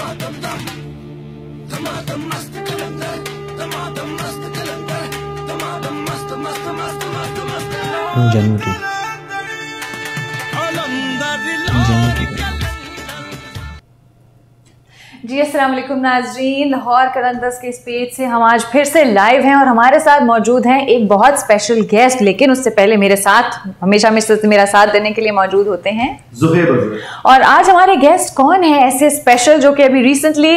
जी अस्सलाम वालेकुम नाजरीन, लाहौर कलंदर्स के इस पेज से हम आज फिर से लाइव हैं और हमारे साथ मौजूद हैं एक बहुत स्पेशल गेस्ट। लेकिन उससे पहले मेरे साथ हमेशा मेरा साथ देने के लिए मौजूद होते हैं ज़ुहैर। और आज हमारे गेस्ट कौन है ऐसे स्पेशल जो कि अभी रिसेंटली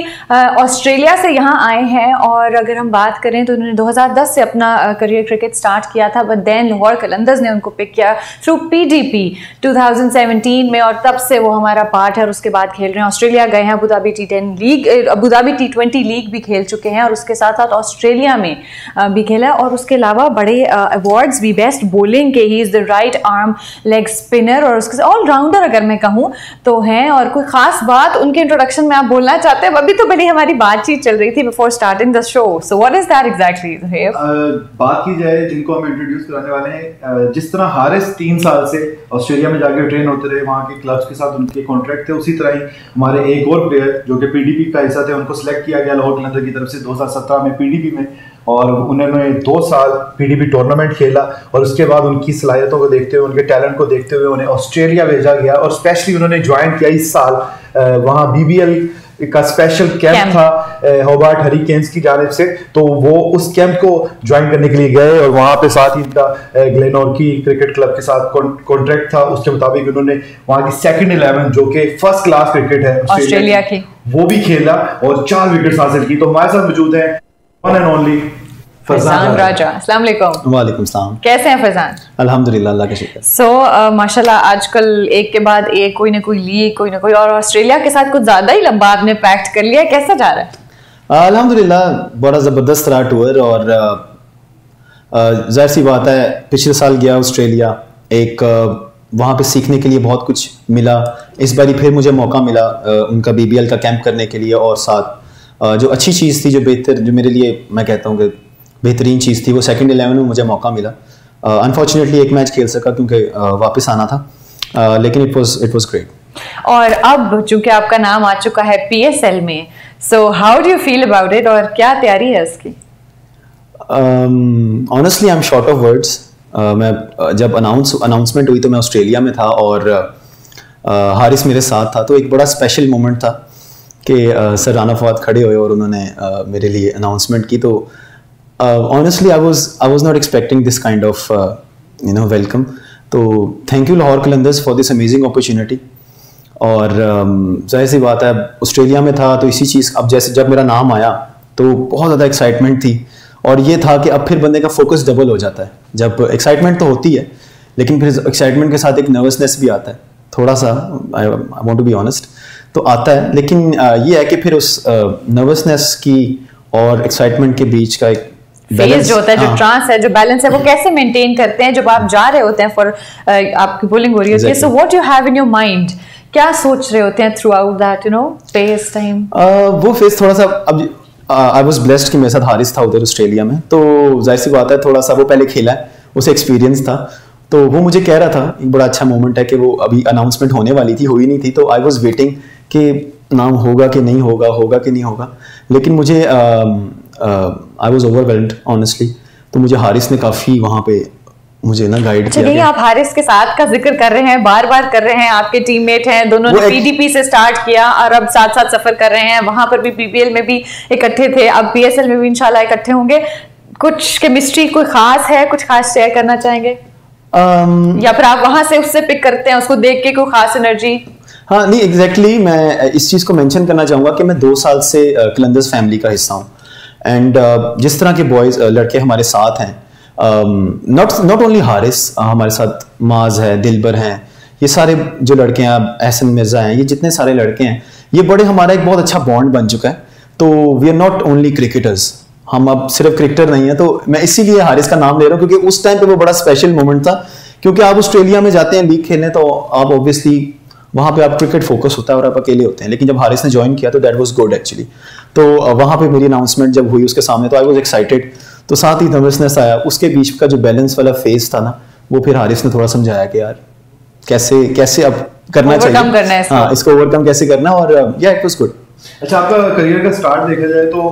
ऑस्ट्रेलिया से यहाँ आए हैं। और अगर हम बात करें तो उन्होंने 2010 से अपना करियर क्रिकेट स्टार्ट किया था, बट दैन लाहौर कलंदर्स ने उनको पिक किया थ्रू PDP 2017 में और तब से वो हमारा पार्ट है और उसके बाद खेल रहे हैं। ऑस्ट्रेलिया गए हैं, अबू धाबी T20 लीग भी खेल चुके हैं और उसके साथ साथ ऑस्ट्रेलिया में भी खेला है। और उसके अलावा बड़े अवार्ड्स भी बेस्ट बॉलिंग के, he is the right arm leg spinner और उसके ऑलराउंडर अगर मैं कहूँ तो हैं। और कोई ख़ास बात उनके इंट्रोडक्शन में आप बोलना चाहते हैं? अभी तो बड़ी हमारी बातचीत चल रही थी before starting the show, so what is that exactly? बात की जाए जिनको हम इंट्रोड्यूस कराने वाले हैं, जिस तरह हारिस 3 साल से ऑस्ट्रेलिया में जाकर ट्रेन होते रहे, वहाँ के क्लब्स के साथ उनके कॉन्ट्रैक्ट थे, उसी तरह ही हमारे एक और प्लेयर जो कि PDP का हिस्सा थे, उनको सिलेक्ट किया गया लाहौर कलंदर की तरफ से 2017 में PDP में और उन्होंने 2 साल PDP टूर्नामेंट खेला। और उसके बाद उनकी सलाहियतों को देखते हुए, उनके टैलेंट को देखते हुए उन्हें ऑस्ट्रेलिया भेजा गया और स्पेशली उन्होंने ज्वाइन किया इस साल, वहाँ BBL का स्पेशल कैंप था होबार्ट हरिकेन्स की जानिब से, तो वो उस कैंप को ज्वाइन करने के लिए गए और वहाँ पे साथ ही इनका ग्लेनॉर्की क्रिकेट क्लब के साथ कॉन्ट्रैक्ट था। उसके मुताबिक उन्होंने वहाँ की सेकंड 11 जो कि फर्स्ट क्लास क्रिकेट है ऑस्ट्रेलिया की, वो भी खेला और 4 विकेट हासिल की। तो हमारे साथ मौजूद है one and only Farzan Raja. अस्सलाम वालेकुम। वालेकुम सलाम। कैसे हैं फरजान? अल्हम्दुलिल्लाह, अल्लाह का शुक्र। सो माशाल्लाह आजकल एक के बाद एक कोई ना कोई लीग, कोई ना कोई, और ऑस्ट्रेलिया के साथ कुछ ज्यादा ही लंबा आपने पैक्ट कर लिया, कैसा जा रहा है? अल्हम्दुलिल्लाह बड़ा जबरदस्त रहा टूर और जाहिर सी बात है पिछले साल गया ऑस्ट्रेलिया, एक वहाँ पे सीखने के लिए बहुत कुछ मिला। इस बारी फिर मुझे मौका मिला उनका BBL का कैंप करने के लिए और साथ जो अच्छी चीज़ थी, जो बेहतर, जो मेरे लिए मैं कहता हूँ कि बेहतरीन चीज़ थी, वो सेकंड 11 में मुझे मौका मिला। अनफॉर्चुनेटली एक मैच खेल सका क्योंकि वापस आना था, लेकिन इट वाज ग्रेट। और अब चूंकि आपका नाम आ चुका है PSL में, so how do you feel about it और क्या तैयारी है उसकी? Honestly I am short of words. मैं जब अनाउंसमेंट हुई तो मैं ऑस्ट्रेलिया में था और हारिस मेरे साथ था, तो एक बड़ा स्पेशल मोमेंट था कि सर राना फवाद खड़े हुए और उन्होंने मेरे लिए अनाउंसमेंट की। तो honestly I was not expecting this kind of welcome, so thank you Lahore Qalandars for this amazing opportunity। और जाहिर सी बात है ऑस्ट्रेलिया में था तो इसी चीज़, अब जैसे जब मेरा नाम आया तो बहुत ज़्यादा एक्साइटमेंट थी और ये था कि अब फिर बंदे का फोकस डबल हो जाता है। जब एक्साइटमेंट तो होती है लेकिन फिर एक्साइटमेंट के साथ एक नर्वसनेस भी आता है थोड़ा सा, I want to be honest, तो आता है। लेकिन ये है कि फिर उस नर्वसनेस की और एक्साइटमेंट के बीच का एक फेज जो होता है, जो ट्रांस है, जो बैलेंस है, वो कैसे मेंटेन करते हैं जब आप जा रहे होते हैं फॉर आपकी बोलिंग हो रही होती है? So what you have in your mind, क्या सोच रहे होते हैं throughout that phase time? वो फेज थोड़ा सा, अब आई वाज ब्लेस्ड कि मेरे साथ हारिस था उधर ऑस्ट्रेलिया में, तो जाहिर सी बात है थोड़ा सा वो पहले खेला है, उसे एक्सपीरियंस था, तो वो मुझे कह रहा था एक बड़ा अच्छा मोमेंट है कि वो अभी अनाउंसमेंट होने वाली थी, हुई नहीं थी, तो आई वॉज वेटिंग कि नाम होगा कि नहीं होगा, होगा कि नहीं होगा। लेकिन मुझे I was overwhelmed honestly, तो मुझे हारिस ने काफ़ी वहाँ पे मुझे ना गाइड किया। नहीं, आप हारिस के साथ का जिक्र कर रहे हैं, बार बार कर रहे हैं, आपके टीममेट हैं, दोनों ने PDP से स्टार्ट किया और अब साथ साथ सफर कर रहे हैं, वहाँ पर भी BBL में भी इकट्ठे थे, अब PSL में भी इंशाल्लाह इकट्ठे होंगे। कुछ केमिस्ट्री कोई खास है, कुछ खास शेयर करना चाहेंगे या फिर आप वहाँ से उससे पिक करते हैं, उसको देख के कोई खास एनर्जी? हाँ नहीं एग्जैक्टली, मैं इस चीज़ को मैंशन करना चाहूँगा कि मैं 2 साल से कलंदर्स फैमिली का हिस्सा हूँ एंड जिस तरह के बॉयज़ लड़के हमारे साथ हैं, नॉट ओनली हारिस, हमारे साथ माज है, दिलबर हैं, ये सारे जो लड़के हैं, अब अहसन मिर्ज़ा हैं, ये जितने सारे लड़के हैं, ये बड़े हमारा एक बहुत अच्छा बॉन्ड बन चुका है। तो we are not only cricketers, हम अब सिर्फ क्रिकेटर नहीं हैं। तो मैं इसीलिए हारिस का नाम ले रहा हूँ क्योंकि उस टाइम पर वो बड़ा स्पेशल मोमेंट था, क्योंकि आप ऑस्ट्रेलिया में जाते हैं लीग खेलने तो आप ऑब्वियसली वहाँ पे आप क्रिकेट फोकस होता है और आप अकेले होते हैं, लेकिन जब हारिस ने ज्वाइन किया तो दैट वाज गुड एक्चुअली। तो वहाँ पे मेरी अनाउंसमेंट जब हुई उसके सामने तो आई वाज एक्साइटेड, तो साथ ही नर्वसनेस आया, उसके बीच का जो बैलेंस वाला फेज था ना, वो फिर हारिस ने थोड़ा समझाया कि यार कैसे कैसे अब करना चाहिए, इसको ओवरकम कैसे करना, और या इट वाज गुड। अच्छा, आपका करियर का स्टार्ट देखा जाए तो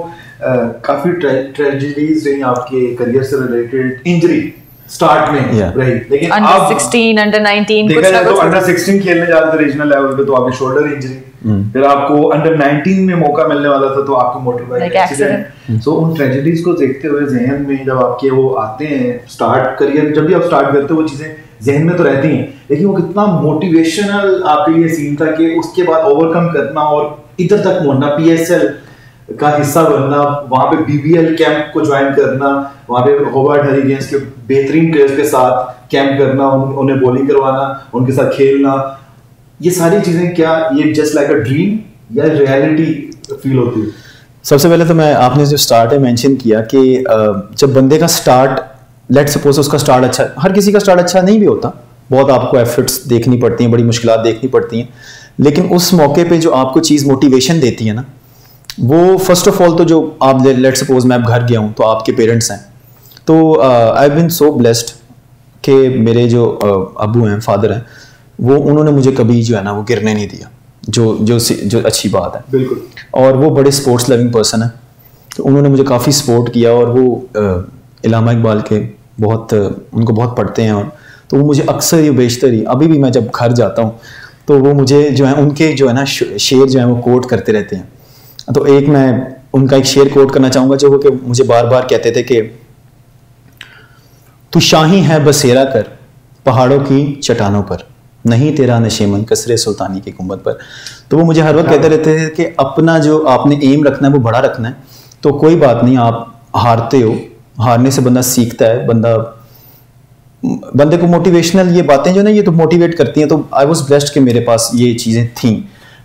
काफ़ी ट्रेजेडीज रही आपके करियर से रिलेटेड, इंजरी स्टार्ट में रही, लेकिन अंडर 16, अंडर 19 देखा जाए तो अंडर 16 खेलने जाते थे रीजनल लेवल पे तो आपकी शोल्डर इंजरी, फिर आपको अंडर 19 में मौका मिलने वाला था तो आपको मोटरबाइक एक्सीडेंट। सो उन ट्रेजेडीज को देखते हुए जहन में जब आपके वो आते हैं स्टार्ट करियर, जब भी आप स्टार्ट करते हो वो चीज़ें जहन में तो रहती हैं, लेकिन वो कितना मोटिवेशनल आपके लिए सीन था कि उसके बाद ओवरकम करना और इधर तक पहुंचना, पीएसएल का हिस्सा बनना, वहाँ पे बीबीएल कैंप को ज्वाइन करना, वहाँ पे होबार्ट हरिकेन्स के बेहतरीन प्लेयर्स के साथ कैंप करना, उन्हें बॉलिंग करवाना, उनके साथ खेलना, ये सारी चीज़ें क्या ये जस्ट लाइक अ ड्रीम या रियलिटी फील होती है? सबसे पहले तो मैं आपने जो स्टार्ट है मैंशन किया कि जब बंदे का स्टार्ट लेट सपोज उसका स्टार्ट अच्छा, हर किसी का स्टार्ट अच्छा नहीं भी होता, बहुत आपको एफर्ट्स देखनी पड़ती हैं, बड़ी मुश्किलात देखनी पड़ती हैं, लेकिन उस मौके पे जो आपको चीज़ मोटिवेशन देती है ना, वो फर्स्ट ऑफ ऑल तो जो आप लेट सपोज मैं घर गया हूँ तो आपके पेरेंट्स हैं, तो I have been so blessed कि मेरे जो अबू हैं, फादर हैं, वो उन्होंने मुझे कभी जो है ना वो गिरने नहीं दिया, जो जो जो अच्छी बात है बिल्कुल, और वो बड़े स्पोर्ट्स लविंग पर्सन हैं, तो उन्होंने मुझे काफ़ी सपोर्ट किया और वो इलामा इकबाल के बहुत उनको बहुत पढ़ते हैं, और तो वो मुझे अक्सर ही बेशतर ही अभी भी मैं जब घर जाता हूँ तो वो मुझे जो है उनके जो है ना शेर जो है वो कोट करते रहते हैं। तो एक मैं उनका एक शेर कोट करना चाहूँगा जो कि मुझे बार बार कहते थे कि तू शाही है बसेरा कर पहाड़ों की चट्टानों पर, नहीं तेरा नशेमन कसरे सुल्तानी के गुंबद पर। तो वो मुझे हर वक्त कहते रहते थे कि अपना जो आपने एम रखना है वो बड़ा रखना है, तो कोई बात नहीं, आप हारते हो, हारने से बंदा सीखता है, बंदे को मोटिवेशनल ये बातें जो ना ये तो मोटिवेट करती हैं। तो आई वॉज ब्लेस्ड कि मेरे पास ये चीज़ें थीं,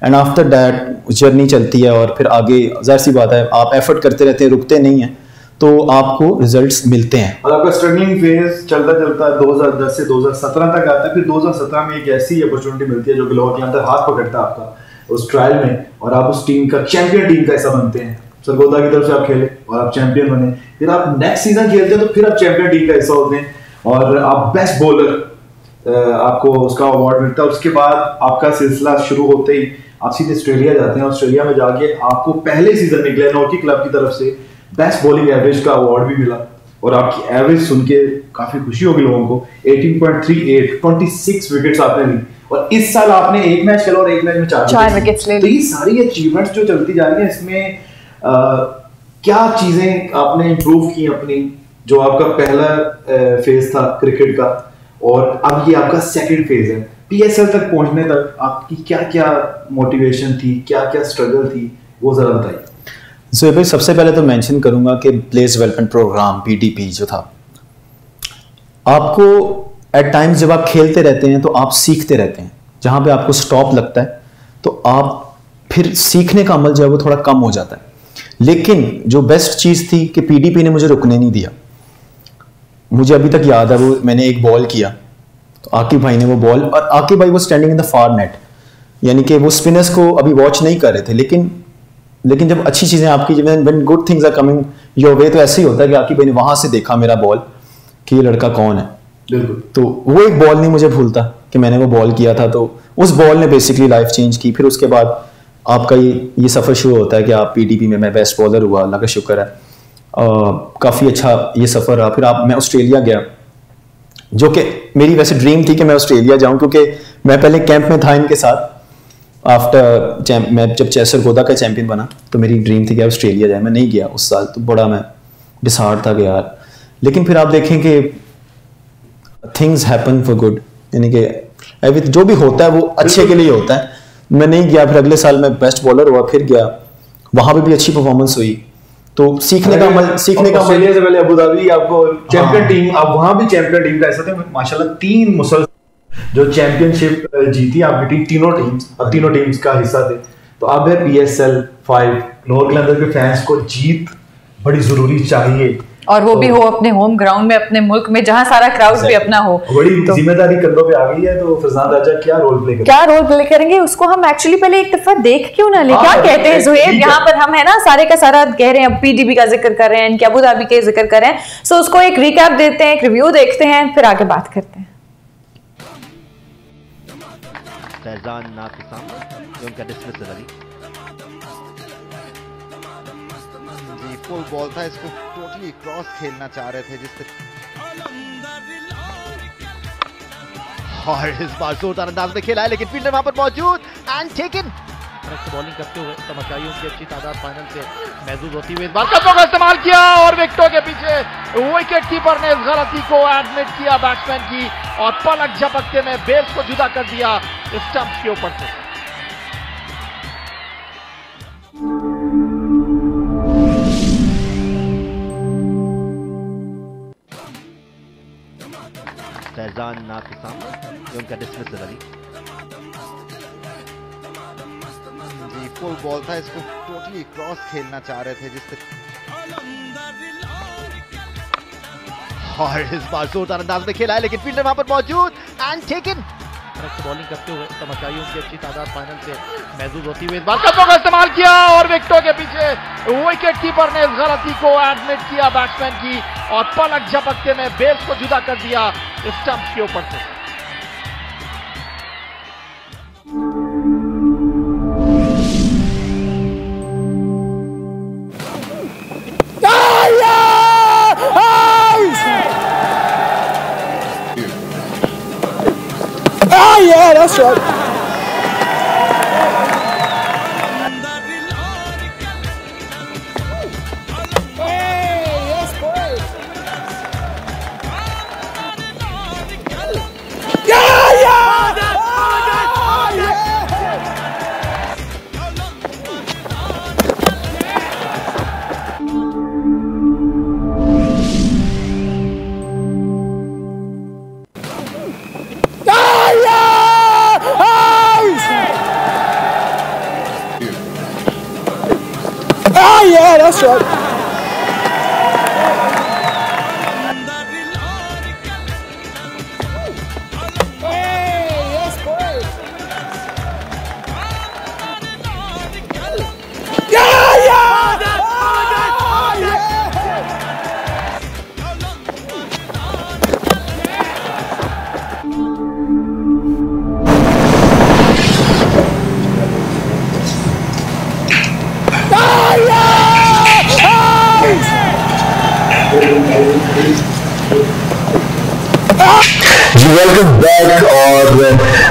एंड आफ्टर दैट जर्नी चलती है और फिर आगे जाहिर सी बात है आप एफर्ट करते रहते हैं, रुकते नहीं हैं, तो आपको रिजल्ट्स मिलते हैं। और आपका स्ट्रगलिंग फेज चलता चलता 2010 से 2017 तक आता है, फिर 2017 में एक ऐसी अपॉर्चुनिटी मिलती है जो कि लाहौर के अंदर हाथ पकड़ता है आपका उस ट्रायल में, और आप उस टीम का चैम्पियन टीम का ऐसा बनते हैं, सरगोधा की तरफ से आप खेले और आप चैंपियन बने, फिर आप नेक्स्ट सीजन खेलते हो तो फिर आप चैंपियन टीम का हिस्सा होते हैं और आप बेस्ट बॉलर आपको उसका अवार्ड मिलता है। उसके बाद आपका सिलसिला शुरू होते ही आप सीधे ऑस्ट्रेलिया जाते हैं, ऑस्ट्रेलिया में जाके आपको पहले सीजन में ग्लेनॉर्की क्लब की तरफ से बेस्ट बॉलिंग एवरेज का अवार्ड भी मिला, और आपकी एवरेज सुन के काफ़ी खुशी होगी लोगों को, 18.38 26 विकेट्स आपने ली, और इस साल आपने एक मैच खेला और एक मैच में 4 विकेट्स ले। तो ये सारी अचीवमेंट्स जो चलती जा रही है, इसमें क्या चीज़ें आपने इम्प्रूव की अपनी, जो आपका पहला फेज था क्रिकेट का और अब ये आपका सेकंड फेज है, पीएसएल तक पहुंचने तक आपकी क्या क्या मोटिवेशन थी, क्या क्या स्ट्रगल थी, वो ज़रा बताइए। सो भाई सबसे पहले तो मेंशन करूंगा कि प्लेस डेवलपमेंट प्रोग्राम पीडीपी जो था, आपको एट टाइम्स जब आप खेलते रहते हैं तो आप सीखते रहते हैं, जहाँ पर आपको स्टॉप लगता है तो आप फिर सीखने का अमल जो है वो थोड़ा कम हो जाता है, लेकिन जो बेस्ट चीज़ थी कि पीडीपी ने मुझे रुकने नहीं दिया। मुझे अभी तक याद है वो मैंने एक बॉल किया तो आकिब भाई ने वो बॉल, और आकिब भाई वो standing in the far net, यानी कि वो स्पिनर्स को अभी वॉच नहीं कर रहे थे, लेकिन जब अच्छी चीज़ें आपकी, जब when good things are coming your way, तो ऐसे ही होता है कि आकिब भाई ने वहाँ से देखा मेरा बॉल कि ये लड़का कौन है, तो वो एक बॉल नहीं मुझे भूलता कि मैंने वो बॉल किया था, तो उस बॉल ने बेसिकली लाइफ चेंज की। फिर उसके बाद आपका ये सफ़र शुरू होता है कि आप पीडीपी में मैं बेस्ट बॉलर हुआ, अल्लाह का शुक्र है, काफ़ी अच्छा ये सफ़र रहा। फिर मैं ऑस्ट्रेलिया गया, जो कि मेरी वैसे ड्रीम थी कि मैं ऑस्ट्रेलिया जाऊं, क्योंकि मैं पहले कैंप में था इनके साथ, आफ्टर मैं जब सरगोधा का चैम्पियन बना तो मेरी ड्रीम थी कि ऑस्ट्रेलिया जाए, मैं नहीं गया उस साल, तो बड़ा मैं डिसहार्ट था कि यार, लेकिन फिर आप देखें कि थिंग्स हैपन फॉर गुड, यानी कि जो भी होता है वो अच्छे के लिए होता है। मैं नहीं गया, फिर अगले साल मैं बेस्ट बॉलर हुआ, फिर गया, वहां पे भी अच्छी परफॉर्मेंस हुई, तो सीखने का ऑस्ट्रेलिया से पहले अबू धाबी आपको चैंपियन टीम, आप वहां भी चैंपियन टीम का ऐसा थे माशाल्लाह, 3 मुसलसल जो चैंपियनशिप जीती आपकी टीम, तीनों टीम्स का हिस्सा थे। तो अब है PSL 5, लाहौर कलंदर के फैंस को जीत बड़ी जरूरी चाहिए, और वो भी हो अपने होम ग्राउंड में, अपने मुल्क में, जहाँ सारा क्राउड भी अपना हो। बड़ी जिम्मेदारी कंधों पे आ गई है, तो फरजान राजा क्या रोल प्ले करेंगे, उसको हम एक्चुअली पहले एक दफा देख क्यों ना ले, क्या कहते हैं ज़ुहैब, यहाँ पर हम है ना सारे का सारा कह रहे हैं, पीडीपी का जिक्र कर रहे हैं, इनके अबू धाबी के जिक्र कर रहे हैं, सो उसको एक रिकैप देते हैं, एक रिव्यू देखते हैं, फिर आगे बात करते हैं। फुल बॉल था, इसको टोटली क्रॉस खेलना चाह रहे थे जिससे, और इस बार जोरदार अंदाज में खेला है लेकिन फील्डर वहां पर मौजूद एंड टेकन। बॉलिंग करते हुए तमाशाइयों की अच्छी तादाद फाइनल से महसूस होती हुई इस बार कदमों का इस्तेमाल किया और विकेटों के पीछे विकेट कीपर ने इस गलती को एडमिट किया बैट्समैन की, और पलक झपकते में बेस को जुदा कर दिया स्टंप्स के ऊपर से। फैजान नाकिसाम जो उनका डिस्मिसल रही जी, फुल बॉल था, इसको टोटली क्रॉस खेलना चाह रहे थे जिससे, और इस बार जोरदार अंदाज में खेला है लेकिन फील्डर वहां पर मौजूद एंड टेकन। बॉलिंग करते हुए तमाशाइयों की अच्छी तादाद फाइनल से महसूस होती हुई इस बार कदमों का इस्तेमाल किया और विकेटों के पीछे विकेट कीपर ने इस गलती को एडमिट किया बैट्समैन की, और पलक झपकते में बेस को जुदा कर दिया स्टंप्स के ऊपर से। Welcome back. और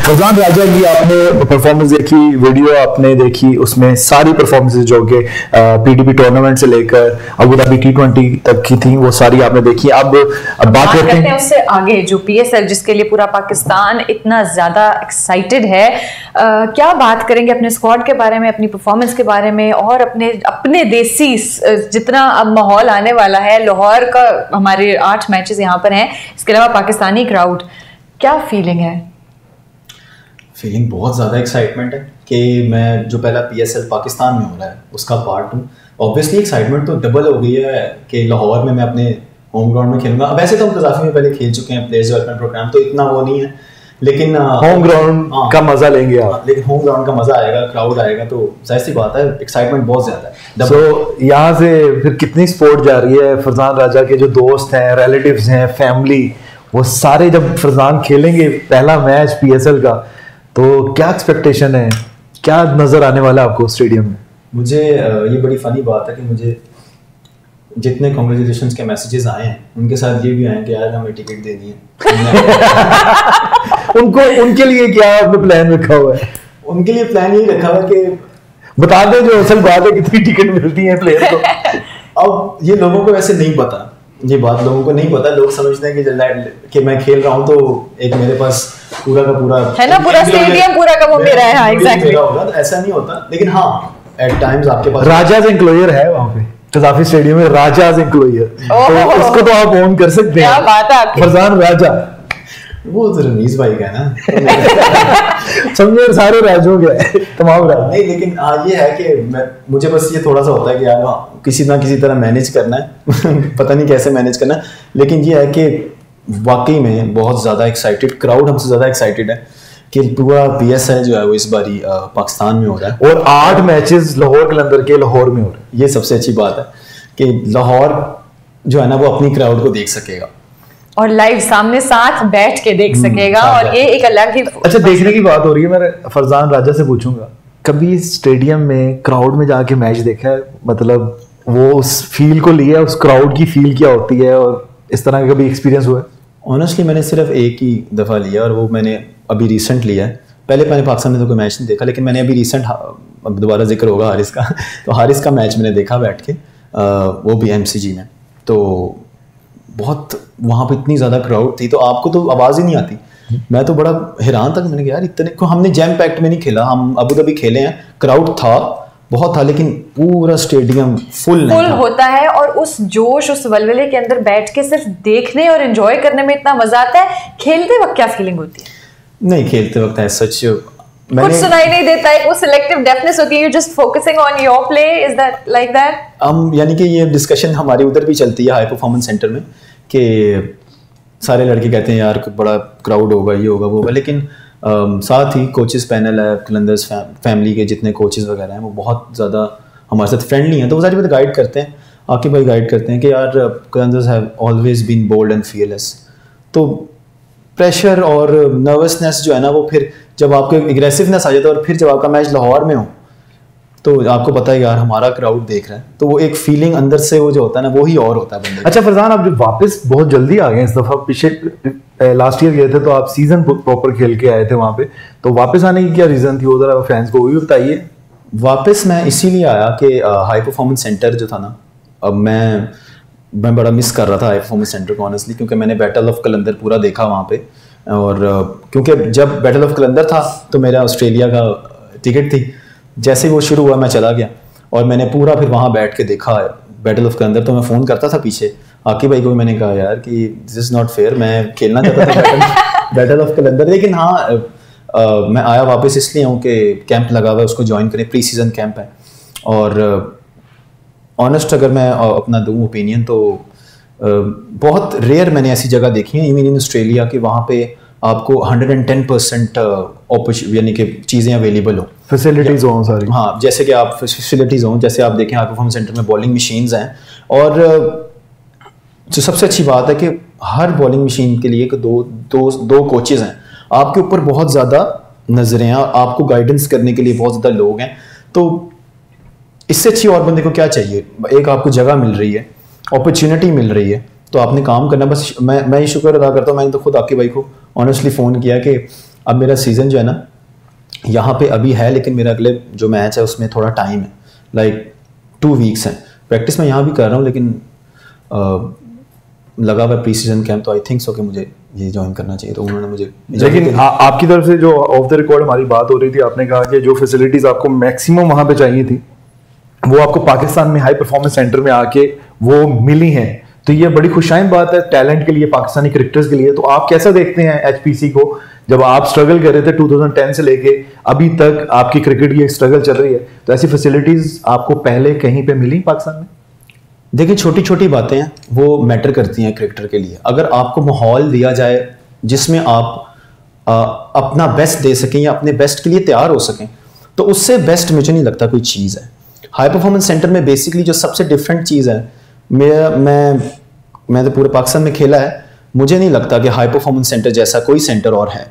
फरजान राजा की आपने परफॉर्मेंस देखी, वीडियो आपने देखी, उसमें सारी परफॉर्मेंसेज जो कि पीडीपी टूर्नामेंट से लेकर अबू धाबी T20 तक की थी वो सारी आपने देखी। अब बात करते हैं उससे आगे जो PSL जिसके लिए पूरा पाकिस्तान इतना ज्यादा एक्साइटेड है। क्या बात करेंगे अपने स्क्वाड के बारे में, अपनी परफॉर्मेंस के बारे में, और अपने देसी जितना अब माहौल आने वाला है। लाहौर का हमारे 8 मैचेस यहाँ पर हैं, इसके अलावा पाकिस्तानी क्राउड, क्या फीलिंग है? फीलिंग बहुत ज़्यादा एक्साइटमेंट है कि मैं जो पहला PSL पाकिस्तान में हो रहा है उसका पार्ट हूँ। ऑब्वियसली एक्साइटमेंट तो डबल हो गई है कि लाहौर में मैं अपने होम ग्राउंड में खेलूँगा। अब ऐसे तो हम कज़ाफी में पहले खेल चुके हैं, प्लेयर्स डेवलपमेंट प्रोग्राम तो इतना वो नहीं है, लेकिन होम ग्राउंड का मजा लेंगे आप। लेकिन होम ग्राउंड का मजा आएगा, क्राउड आएगा, तो जाहिर सी बात है एक्साइटमेंट बहुत ज्यादा है। तो यहाँ से फिर कितनी सपोर्ट जा रही है फरजान राजा के जो दोस्त हैं, रिलेटिव्स हैं, फैमिली, वो सारे जब फरजान खेलेंगे पहला मैच PSL का, तो क्या एक्सपेक्टेशन है, क्या नजर आने वाला आपको स्टेडियम में? मुझे ये बड़ी फनी बात है कि मुझे जितने कॉन्ग्रेचुलेशन के मैसेजेस आए हैं उनके साथ ये भी आए कि यार हमें टिकट देनी है। उनको उनके लिए क्या आपने प्लान रखा हुआ है? उनके लिए प्लान यही रखा हुआ कि बता दें जो असल बात है कितनी टिकट मिलती है प्लेयर को। अब ये लोगों को वैसे नहीं पता, ये बात लोगों को नहीं पता। लोग समझते हैं कि मैं खेल रहा हूँ तो एक मेरे पास पूरा का पूरा है ना, पूरा स्टेडियम पूरा का वो मेरा है। हाँ, exactly. होगा, तो ऐसा नहीं होता, लेकिन हाँ एट टाइम्स आपके पास राजाज इंक्लोजर है वहाँ पे कज़ाफी स्टेडियम में, राजाज इंक्लोजर, तो उसको तो आप ओन कर सकते हैं। क्या बात है आपकी। फरजान राजा वो तो रमीज भाई का ना, समझे सारे राज हो गए तमाम राज नहीं, लेकिन ये है कि मुझे बस ये थोड़ा सा होता है कि यार किसी ना किसी तरह मैनेज करना है। पता नहीं कैसे मैनेज करना है, लेकिन ये है कि वाकई में बहुत ज़्यादा एक्साइटेड, क्राउड हमसे ज़्यादा एक्साइटेड है कि पूरा PSL जो है वो इस बारी पाकिस्तान में हो रहा है और 8 मैचेस लाहौर कलंदर के लाहौर में हो रहे हैं। ये सबसे अच्छी बात है कि लाहौर जो है ना वो अपनी क्राउड को देख सकेगा और लाइव सामने साथ बैठ के देख सकेगा, और ये एक अलग ही अच्छा देखने की बात हो रही है। मैं फरजान राजा से पूछूंगा, कभी स्टेडियम में क्राउड में जाके मैच देखा है? मतलब वो उस फील को लिया, उस क्राउड की फील क्या होती है, और इस तरह का कभी एक्सपीरियंस हुआ है? ऑनेस्टली मैंने सिर्फ एक ही दफ़ा लिया और वो मैंने अभी रिसेंट लिया है। पहले मैंने पाकिस्तान में तो कोई मैच नहीं देखा, लेकिन मैंने अभी रिसेंट, अब दोबारा जिक्र होगा हारिस का, तो हारिस का मैच मैंने देखा बैठ के, वो भी MCG में। तो बहुत वहाँ पे इतनी ज़्यादा क्राउड थी, तो आपको तो आवाज़ ही नहीं आती। मैं तो बड़ा हैरान था कि मैंने कहा यार इतने को हमने जैम पैक्ट में नहीं खेला, हम अबू धाबी खेले हैं, क्राउड था बहुत था, लेकिन पूरा स्टेडियम फुल होता है और उस जोश, उस वलवले के अंदर बैठ के सिर्फ देखने और एंजॉय करने में इतना मजा आता है। खेलते वक्त क्या फीलिंग होती है? नहीं, खेलते वक्त है सच कुछ सुनाई नहीं देता है, वो सिलेक्टिव डेफनेस होती है, you just focusing on your play, is that like that? हम यानी कि ये डिस्कशन हमारी उधर भी चलती है हाई परफॉर्मेंस सेंटर में कि सारे लड़के कहते हैं यार बड़ा क्राउड होगा, ये होगा, वो होगा, लेकिन साथ ही कोचेस पैनल है कलंदर्स फैमिली के जितने कोचेस वगैरह हैं वो बहुत ज़्यादा हमारे साथ फ्रेंडली हैं, तो वो सारी बात गाइड करते हैं, आके भाई गाइड करते हैं कि यार Qalandars have always been bold and fearless. तो प्रेशर और नर्वसनेस जो है ना, वो फिर जब आपको एग्रेसिवनेस आ जाता है और फिर जब आपका मैच लाहौर में हो तो आपको पता है यार हमारा क्राउड देख रहा है, तो वो एक फीलिंग अंदर से वो जो होता है ना, वो ही और होता है बंदे। अच्छा फरजान, आप जब वापस बहुत जल्दी आ गए इस दफ़ा, पिछले लास्ट ईयर गए थे तो आप सीजन प्रॉपर खेल के आए थे वहाँ पे, तो वापस आने की क्या रीज़न थी, वो जरा फैंस को वो भी बताइए। वापस मैं इसीलिए आया कि हाई परफॉर्मेंस सेंटर जो था ना, अब मैं बड़ा मिस कर रहा था हाई परफॉर्मेंस सेंटर को ऑनेस्टली, क्योंकि मैंने बैटल ऑफ कलंदर पूरा देखा वहाँ पे, और क्योंकि जब बैटल ऑफ कलंदर था तो मेरा ऑस्ट्रेलिया का टिकट थी, जैसे वो शुरू हुआ मैं चला गया और मैंने पूरा फिर वहाँ बैठ के देखा बैटल ऑफ कलंदर। तो मैं फ़ोन करता था पीछे आकिब भाई को, मैंने कहा यार कि दिस इज़ नॉट फेयर, मैं खेलना चाहता था बैटल ऑफ कलंदर, लेकिन हाँ मैं आया वापस इसलिए हूँ कि कैंप लगा हुआ है, उसको ज्वाइन करें, प्री सीज़न कैंप है। और ऑनेस्ट अगर मैं अपना दूँ ओपिनियन तो बहुत रेयर मैंने ऐसी जगह देखी है इवन इन ऑस्ट्रेलिया के, वहाँ पे आपको 110% यानी कि चीज़ें अवेलेबल हो, फैसिलिटीज हों सारी। हाँ, जैसे कि आप फैसिलिटीज़ हों, जैसे आप देखें हाई परफॉर्मेंस सेंटर में बॉलिंग मशीन्स हैं, और जो सबसे अच्छी बात है कि हर बॉलिंग मशीन के लिए दो कोचेज़ हैं, आपके ऊपर बहुत ज़्यादा नज़रें, आपको गाइडेंस करने के लिए बहुत ज़्यादा लोग हैं, तो इससे अच्छी और बंदे को क्या चाहिए? एक आपको जगह मिल रही है, अपॉर्चुनिटी मिल रही है, तो आपने काम करना। बस मैं ये शुक्र अदा करता हूँ, मैंने तो खुद आकिब भाई को ऑनेस्टली फ़ोन किया कि अब मेरा सीज़न जो है ना यहाँ पे अभी है, लेकिन मेरा अगले जो मैच है उसमें थोड़ा टाइम है, लाइक 2 वीक्स हैं, प्रैक्टिस मैं यहाँ भी कर रहा हूँ, लेकिन लगा हुआ प्री सीजन कैंप, तो आई थिंक सो कि मुझे ये ज्वाइन करना चाहिए, तो उन्होंने मुझे। लेकिन आपकी तरफ से जो ऑफ द रिकॉर्ड हमारी बात हो रही थी, आपने कहा कि जो फैसिलिटीज़ आपको मैक्सिमम वहाँ पर चाहिए थी वो आपको पाकिस्तान में हाई परफॉर्मेंस सेंटर में आके वो मिली हैं, तो ये बड़ी खुशाइन बात है टैलेंट के लिए, पाकिस्तानी क्रिकेटर्स के लिए। तो आप कैसा देखते हैं HPC को, जब आप स्ट्रगल कर रहे थे 2010 से लेके अभी तक, आपकी क्रिकेट की एक स्ट्रगल चल रही है, तो ऐसी फैसिलिटीज़ आपको पहले कहीं पे मिली पाकिस्तान में? देखिए, छोटी छोटी बातें हैं वो मैटर करती हैं क्रिकेटर के लिए। अगर आपको माहौल दिया जाए जिसमें आप अपना बेस्ट दे सकें या अपने बेस्ट के लिए तैयार हो सकें, तो उससे बेस्ट मुझे नहीं लगता कोई चीज़ है। हाई परफॉर्मेंस सेंटर में बेसिकली जो सबसे डिफरेंट चीज़ है, मैं तो पूरे पाकिस्तान में खेला है, मुझे नहीं लगता कि हाई परफॉर्मेंस सेंटर जैसा कोई सेंटर और है।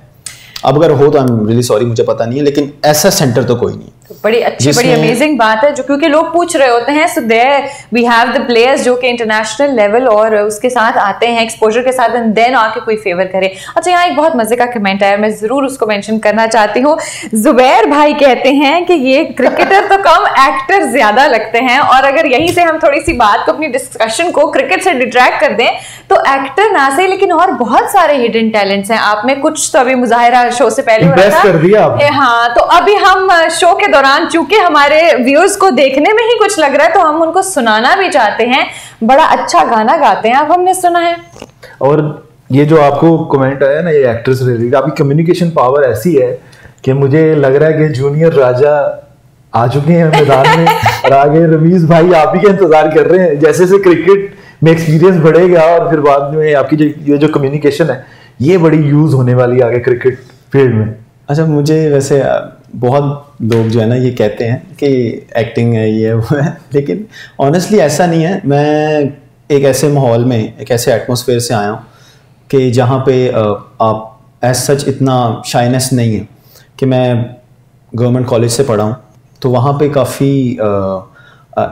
अब अगर हो तो आई एम रियली सॉरी, मुझे पता नहीं है, लेकिन ऐसा सेंटर तो कोई नहीं। तो बड़ी अच्छी, बड़ी अमेजिंग बात है, जो क्योंकि लोग पूछ रहे होते हैं, so there we have the players जो कि इंटरनेशनल लेवल और उसके साथ आते हैं एक्सपोजर के साथ, एंड देन आके कोई फेवर करे। अच्छा, यहाँ एक बहुत मजे का कमेंट आया, मैं जरूर उसको मेंशन करना चाहती हूँ। जुबैर भाई कहते हैं कि ये क्रिकेटर तो कम एक्टर ज्यादा लगते हैं, और अगर यहीं से हम थोड़ी सी बात को, अपनी डिस्कशन को क्रिकेट से डिट्रैक्ट कर दें तो एक्टर ना सही, लेकिन और बहुत सारे हिडन टैलेंट्स हैं आप में। कुछ तो अभी मुजाहिरा शो से पहले हो रहा था, हाँ, तो अभी हम शो के दौरान चूंकि हमारे व्यूअर्स को देखने में ही कुछ लग रहा है तो हम उनको सुनाना भी चाहते हैं। बड़ा अच्छा गाना गाते हैं आप, हमने सुना है। और ये जो आपको कमेंट आया ना, ये एक्ट्रेस रिलेटेड, आपकी कम्युनिकेशन पावर ऐसी है कि मुझे लग रहा है कि जूनियर राजा आ चुके हैं मैदान में और आगे रमीज भाई आप ही का इंतजार कर रहे हैं। जैसे जैसे क्रिकेट में एक्सपीरियंस बढ़ेगा और फिर बाद में आपकी ये जो कम्युनिकेशन है ये बड़ी यूज होने वाली है आगे क्रिकेट फील्ड में। अच्छा, मुझे वैसे बहुत लोग जो है ना ये कहते हैं कि एक्टिंग है, ये वो है, लेकिन ऑनेस्टली ऐसा नहीं है। मैं एक ऐसे माहौल में, एक ऐसे एटमॉस्फेयर से आया हूँ कि जहाँ पे आप एज सच इतना शाइनेस नहीं है। कि मैं गवर्नमेंट कॉलेज से पढ़ा हूँ तो वहाँ पे काफ़ी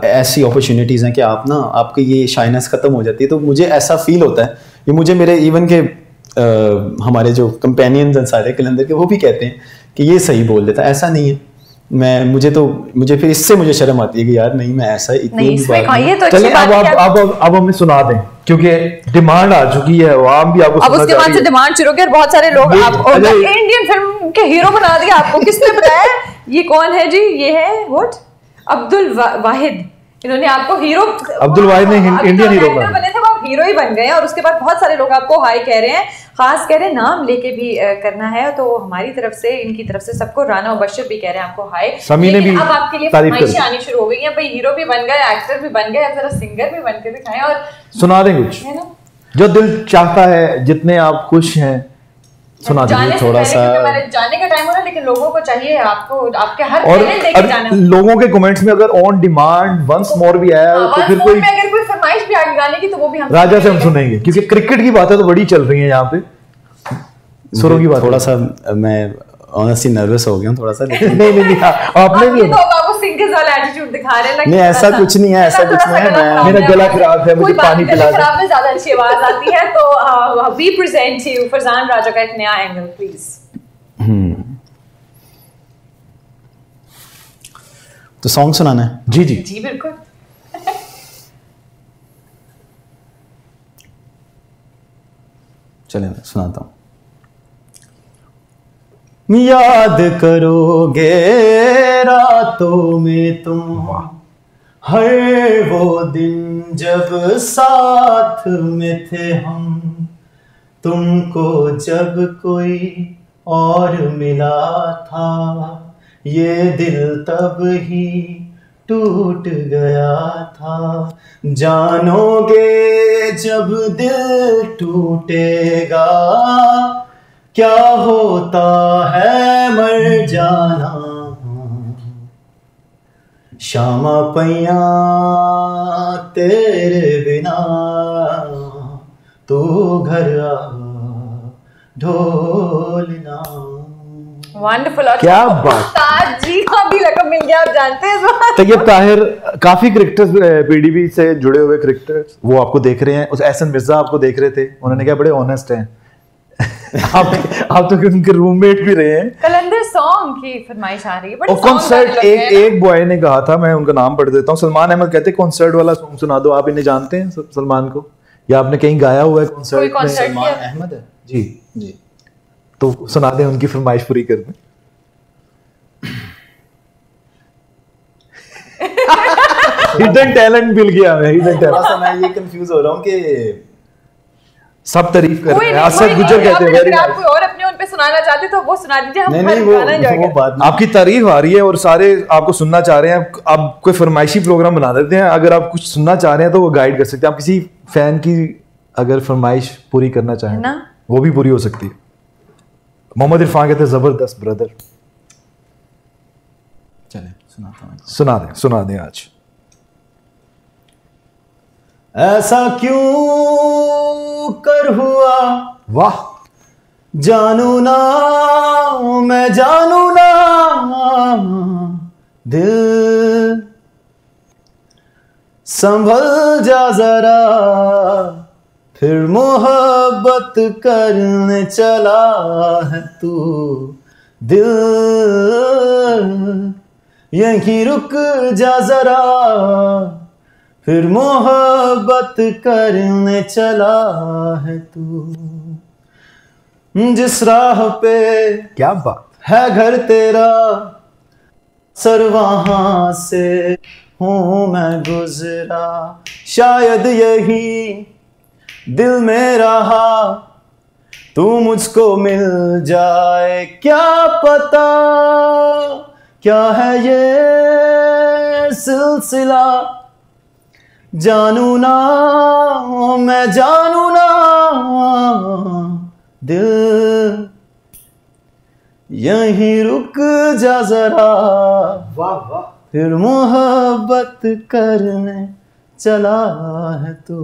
ऐसी अपॉर्चुनिटीज़ हैं कि आप ना आपकी ये शाइनेस ख़त्म हो जाती है। तो मुझे ऐसा फील होता है, ये मुझे मेरे इवन के हमारे जो कंपेनियंस हैं सारे कलंदर के वो भी कहते हैं कि ये सही बोल देता है, ऐसा नहीं है। मैं मुझे फिर इससे मुझे शर्म आती है कि यार नहीं मैं ऐसा इतनी बात चलिए अब हमें सुना दें क्योंकि डिमांड आ चुकी है, आवाम भी आपको अब उसके बाद से डिमांड शुरू होगी और बहुत सारे लोग आपको इंडियन फिल्म के हीरो बना दिया। आपको किसने बताया? ये कौन है जी? ये है व्हाट अब्दुल वाहिद, इन्होंने आपको हीरो अब्दुल वाहिद ने इंडियन हीरो बने थे, वो हीरो ही बन गए हैं। और उसके बाद बहुत सारे लोग आपको हाई कह रहे हैं, खास कह रहे हैं नाम लेके भी करना है। तो हमारी तरफ से इनकी तरफ से सबको राना मुबश्शिर भी कह रहे हैं आपको हाई। अब आपके लिए फरमाइशें आनी शुरू हो गई हैं, भाई हीरो भी बन गए, एक्टर भी बन गए, अब जरा सिंगर भी बन के दिखाएं और सुना दें कुछ है ना जो दिल चाहता है, जितने आप खुश हैं सुना दीजिए थोड़ा सा। जाने का टाइम हो रहा है लेकिन लोगों को चाहिए आपको आपके हर चैनल देख के जाना। लोगों के कमेंट्स में अगर ऑन डिमांड वंस मोर भी आया तो फिर कोई अगर कोई फरमाइश भी आगे गाने की तो वो भी हम राजा से हम सुनेंगे क्योंकि क्रिकेट की बातें तो बड़ी चल रही है यहाँ पे, सुरों की बात। थोड़ा सा मैं ऑनेस्टली नर्वस हो गया हूँ थोड़ा सा। नहीं आपने भी नहीं, ऐसा कुछ नहीं है, ऐसा कुछ नहीं है। मेरा गला खराब है, मुझे पानी पिला दो। खराब में ज्यादा अच्छी आवाज आती है। तो we present you Farzan Raja का एक नया एंगल प्लीज। तो सॉन्ग सुनाना है? जी जी जी बिल्कुल। चलिए मैं सुनाता हूँ। याद करोगे रातों में तुम हर वो दिन जब साथ में थे हम, तुमको जब कोई और मिला था ये दिल तब ही टूट गया था। जानोगे जब दिल टूटेगा क्या होता है मर जाना। शामा पैया तेरे बिना तू घर आ ढोलना। वंडरफुल, क्या बात। जी का भी लकब मिल गया, आप जानते हैं। तैयब ताहिर, काफी क्रिकेटर्स पीडीपी से जुड़े हुए क्रिकेटर्स वो आपको देख रहे हैं। उस अहसन मिर्जा आपको देख रहे थे, उन्होंने कहा बड़े ऑनेस्ट हैं आप तो उनके रूममेट भी रहे हैं। कलंदर सॉन्ग की फरमाइश आ रही है और कॉन्सर्ट एक बॉय ने कहा था, मैं उनका नाम पढ़ देता हूँ, सलमान अहमद, कहते कॉन्सर्ट वाला सॉन्ग सुना दो। आप इन्हें जानते हैं सलमान को या आपने कहीं गाया हुआ है कॉन्सर्ट में? सलमान अहमद है जी जी। तो सुना दें, उनकी फरमाइश पूरी कर दें। हिडन टैलेंट मिल गया। मैं ये कंफ्यूज हो रहा हूँ कि सब तारीफ कर रहे हैं। असद गुजर कहते हैं अगर आप कोई और अपने उन पे सुनाना चाहते तो वो सुना दीजिए, हम गाना जाएंगे। आपकी तारीफ आ रही है और सारे आपको सुनना चाह रहे हैं। आप कोई फरमाइशी प्रोग्राम बना देते हैं, अगर आप कुछ सुनना चाह रहे हैं तो वो गाइड कर सकते हैं। आप किसी फैन की अगर फरमाइश पूरी करना चाहें ना वो भी पूरी हो सकती है। मोहम्मद इरफान कहते हैं जबरदस्त ब्रदर। चले सुनाता हूँ, सुना दें आज। ऐसा क्यों कर हुआ वाह जानू ना दिल संभल जा जरा फिर मोहब्बत करने चला है तू। दिल यहीं रुक जा जरा फिर मोहब्बत करने चला है तू। जिस राह पे क्या बात है घर तेरा सर वहां से हूँ मैं गुजरा। शायद यही दिल में रहा तू मुझको मिल जाए। क्या पता क्या है ये सिलसिला जानू ना दिल यहीं रुक जा जरा वाह वाह फिर मोहब्बत करने चला है तू।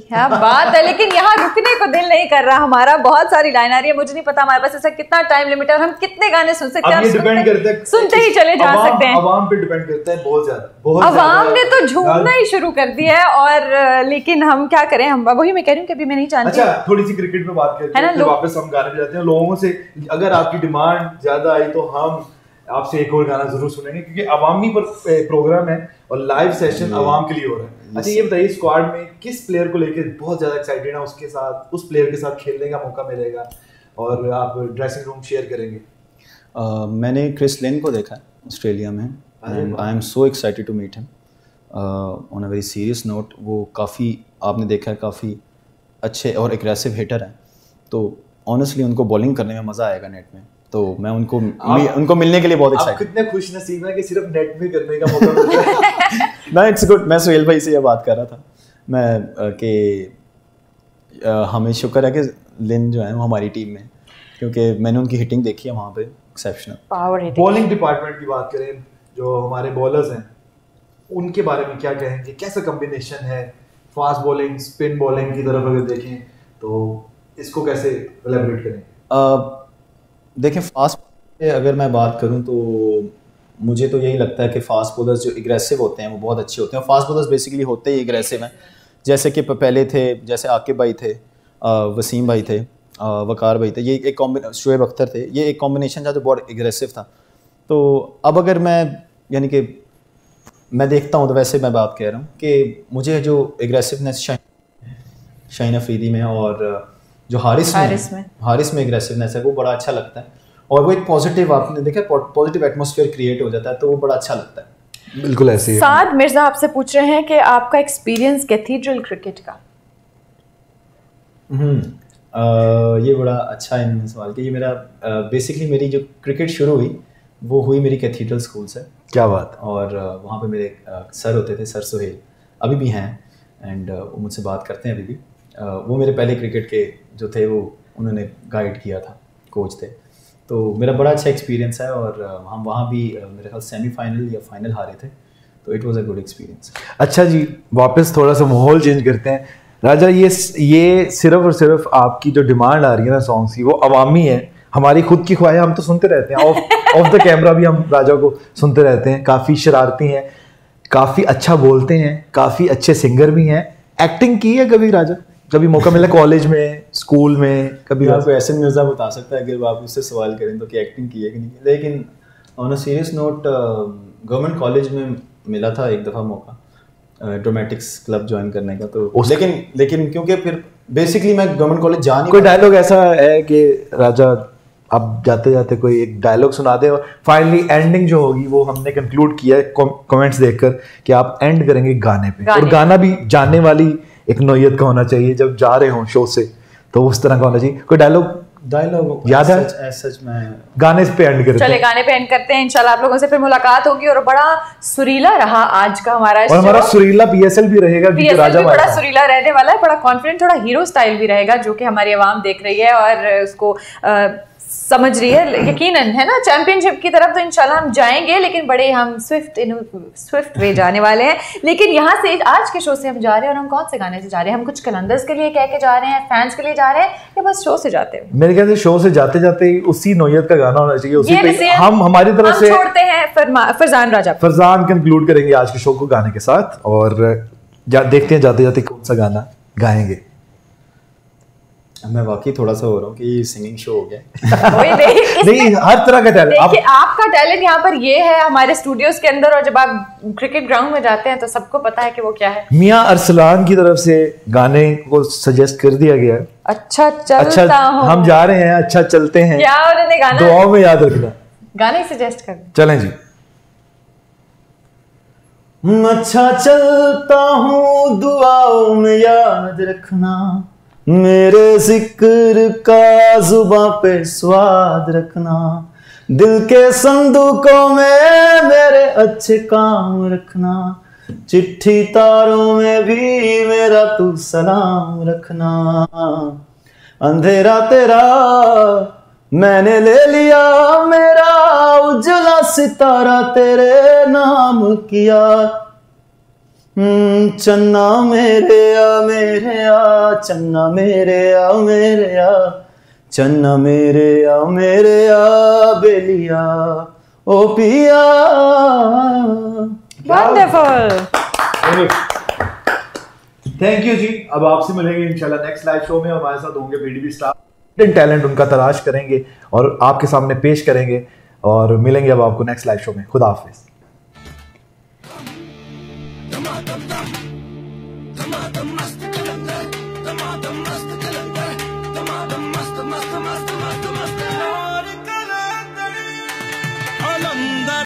क्या बात है, लेकिन यहाँ रुकने को दिल नहीं कर रहा हमारा, बहुत सारी लाइन आ रही है। मुझे नहीं पता हमारे पास ऐसा कितना टाइम लिमिट है और हम कितने गाने सुन सकते हैं, सुनते ही चले जा सकते हैं। आवाम पे डिपेंड करता है बहुत ज्यादा, आवाम ने तो झूमना ही शुरू कर दिया है और लेकिन हम क्या करें, हम वही मैं कह रही हूँ कभी मैं नहीं जानती। अच्छा थोड़ी सी क्रिकेट पे बात करते हैं, वापस हम गाने जाते हैं लोगों से, अगर आपकी डिमांड ज्यादा आई तो हम आपसे एक और गाना जरूर सुनेंगे क्योंकि अवामी पर प्रोग्राम है और लाइव सेशन अवाम के लिए हो रहा है। अच्छा ये बताइए स्क्वाड में किस प्लेयर को लेकर बहुत ज्यादा एक्साइटेड है, उसके साथ उस प्लेयर के साथ खेलने का मौका मिलेगा और आप ड्रेसिंग रूम शेयर करेंगे? मैंने क्रिस लिन को देखा ऑस्ट्रेलिया में and I am so excited to meet him on a very serious note. वो काफ़ी आपने देखा है काफ़ी अच्छे और एग्रेसिव हिटर हैं, तो ऑनेस्टली उनको बॉलिंग करने में मज़ा आएगा नेट में, तो मैं उनको मिलने के लिए बहुत एक्साइटेड। आप कितने खुश नसीब हैं कि सिर्फ नेट में करने का मौका मिलता है। ना इट्स गुड, मैं सुहेल भाई से ये बात कर रहा था मैं कि हमें शुक्र है कि लिन जो है वो हमारी टीम में, क्योंकि मैंने उनकी हिटिंग देखी है वहाँ पे exceptional power hitting. Bowling department की बात करें, जो हमारे बॉलर्स हैं उनके बारे में क्या कहेंगे, कैसा कम्बिनेशन है फास्ट बॉलिंग स्पिन बॉलिंग की तरफ अगर देखें तो इसको कैसे एलैबोरेट करें? देखें फास्ट अगर मैं बात करूं तो मुझे तो यही लगता है कि फास्ट बॉलर्स जो एग्रेसिव होते हैं वो बहुत अच्छे होते हैं। फास्ट बॉलर्स बेसिकली होते ही एग्रेसिव हैं, जैसे कि पहले थे, जैसे आकिब भाई थे, वसीम भाई थे, वकार भाई थे, ये एक कॉम्बिनेशन, शुएब अख्तर थे, ये एक कॉम्बिनेशन था जो बहुत एग्रेसिव था। तो अब अगर मैं यानी कि मैं देखता हूँ तो वैसे मैं बात कह रहा हूँ कि मुझे जो एग्रेसिवनेस शाहीन अफरीदी में और जो हारिस में एग्रेसिवनेस है वो बड़ा अच्छा लगता है, और वो एक पॉजिटिव आपने देखा पॉजिटिव एटमॉस्फेयर क्रिएट हो जाता है, तो वो बड़ा अच्छा लगता है। बिल्कुल ऐसे ही साद मिर्जा आपसे पूछ रहे हैं कि आपका एक्सपीरियंस कैथेड्रल क्रिकेट का। ये बड़ा अच्छा है सवाल कि ये मेरा बेसिकली मेरी जो क्रिकेट शुरू हुई वो हुई मेरी कैथेड्रल स्कूल से। क्या बात। और वहाँ पर मेरे सर होते थे, सर सुहेल, अभी भी हैं एंड वो मुझसे बात करते हैं अभी भी। वो मेरे पहले क्रिकेट के जो थे वो उन्होंने गाइड किया था, कोच थे, तो मेरा बड़ा अच्छा एक्सपीरियंस है। और हम वहाँ भी मेरे ख्याल सेमीफाइनल या फाइनल हारे थे, तो it was a good experience. अच्छा जी वापस थोड़ा सा माहौल चेंज करते हैं। राजा ये सिर्फ और सिर्फ आपकी जो डिमांड आ रही है ना सॉन्ग्स की वो अवामी है, हमारी खुद की ख्वाहिश हम तो सुनते रहते हैं ऑफ द कैमरा भी हम राजा को सुनते रहते हैं। काफ़ी शरारती हैं, काफ़ी अच्छा बोलते हैं, काफ़ी अच्छे सिंगर भी हैं। एक्टिंग की है कभी राजा, कभी मौका मिला कॉलेज में स्कूल में? कभी आपको ऐसे मिर्जा बता सकता है अगर आप उससे सवाल करें तो कि एक्टिंग की है कि नहीं, लेकिन on a serious note government college में मिला था एक दफ़ा मौका ड्रामेटिक्स क्लब ज्वाइन करने का, तो लेकिन क्योंकि फिर बेसिकली मैं गवर्नमेंट कॉलेज जा नहीं। कोई डायलॉग ऐसा है कि राजा आप जाते जाते कोई एक डायलॉग सुना दे और फाइनली एंडिंग जो होगी वो हमने कंक्लूड किया है कमेंट्स देखकर कि आप एंड करेंगे गाने पे, और गाना भी जाने वाली एक नोयत का होना चाहिए, जब जा रहे हों शो से तो उस तरह का होना चाहिए। कोई डायलॉग याद है? सच में गाने पे एंड करते हैं। चले गाने पे एंड करते हैं। इंशाल्लाह आप लोगों से फिर मुलाकात होगी। और बड़ा सुरीला रहा आज का हमारा शो, और हमारा सुरीला पीएसएल भी रहेगा, राजा भी बड़ा सुरीला रहने वाला है, बड़ा कॉन्फिडेंट, थोड़ा हीरो स्टाइल भी रहेगा जो कि हमारी आवाम देख रही है और उसको समझ रही है यकीनन, है ना, चैंपियनशिप की तरफ तो इंशाल्लाह हम जाएंगे, लेकिन बड़े हम स्विफ्ट वे जाने वाले हैं। लेकिन यहाँ से आज के शो से हम जा रहे हैं, और हम कौन से गाने से जा रहे हैं? हम कुछ कलंदर्स के लिए कह के जा रहे हैं, फैंस के लिए जा रहे हैं, या बस शो से जाते हैं? मेरे ख्याल से शो से जाते जाते उसी नोयत का गाना होना चाहिए, उसी पे हम हमारी तरफ से छोड़ते हैं। फरजान राजा फरजान कंक्लूड करेंगे आज के शो को गाने के साथ, और देखते हैं जाते जाते कौन सा गाना गाएंगे। मैं वाकई थोड़ा सा हो रहा हूँ कि सिंगिंग शो हो गया नहीं, हर तरह का टैलेंट आपका टैलेंट यहाँ पर ये है हमारे स्टूडियोज के अंदर, और जब आप क्रिकेट ग्राउंड में जाते हैं तो सबको पता है कि वो क्या है। मियां अरसलान की तरफ से गाने को सजेस्ट कर दिया गया है। अच्छा चलता हूं, हम जा रहे हैं, अच्छा चलते हैं, क्या उन्होंने गाना दुआओं में याद रखना, गाने सजेस्ट कर चलें जी। अच्छा चलता हूँ दुआओं में याद रखना, मेरे जिक्र का जुबां पे स्वाद रखना, दिल के संदूकों में मेरे अच्छे काम रखना, चिट्ठी तारों में भी मेरा तू सलाम रखना, अंधेरा तेरा मैंने ले लिया, मेरा उजला सितारा तेरे नाम किया, चन्ना मेरे आ चन्ना मेरे आ चन्ना मेरे आ बेलिया ओ पिया। थैंक यू जी। अब आपसे मिलेंगे इंशाल्लाह नेक्स्ट लाइव शो में। हमारे साथ होंगे पीडीपी स्टाफ, टैलेंट उनका तलाश करेंगे और आपके सामने पेश करेंगे और मिलेंगे अब आपको नेक्स्ट लाइव शो में। खुदा हाफिज।